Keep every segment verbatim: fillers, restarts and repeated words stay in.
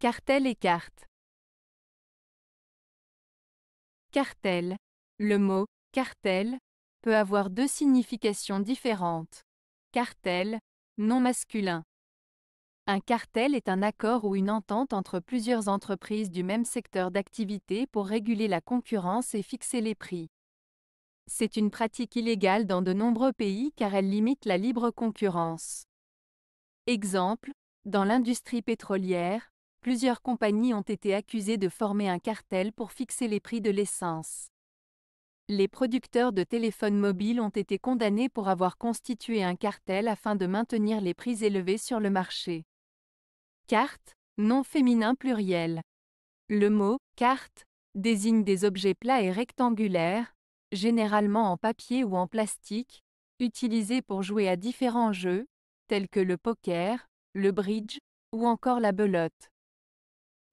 Cartel et carte. Cartel. Le mot « cartel » peut avoir deux significations différentes. Cartel, nom masculin. Un cartel est un accord ou une entente entre plusieurs entreprises du même secteur d'activité pour réguler la concurrence et fixer les prix. C'est une pratique illégale dans de nombreux pays car elle limite la libre concurrence. Exemple, dans l'industrie pétrolière, plusieurs compagnies ont été accusées de former un cartel pour fixer les prix de l'essence. Les producteurs de téléphones mobiles ont été condamnés pour avoir constitué un cartel afin de maintenir les prix élevés sur le marché. Carte, nom féminin pluriel. Le mot « carte » désigne des objets plats et rectangulaires, généralement en papier ou en plastique, utilisés pour jouer à différents jeux, tels que le poker, le bridge ou encore la belote.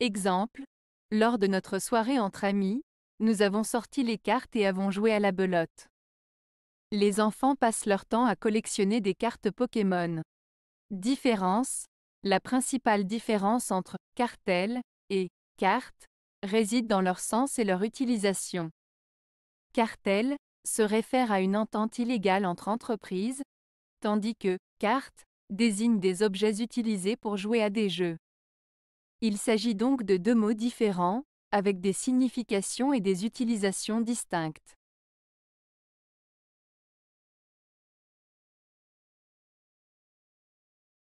Exemple, lors de notre soirée entre amis, nous avons sorti les cartes et avons joué à la belote. Les enfants passent leur temps à collectionner des cartes Pokémon. Différence. La principale différence entre « cartel » et « carte » réside dans leur sens et leur utilisation. Cartel se réfère à une entente illégale entre entreprises, tandis que « carte » désigne des objets utilisés pour jouer à des jeux. Il s'agit donc de deux mots différents, avec des significations et des utilisations distinctes.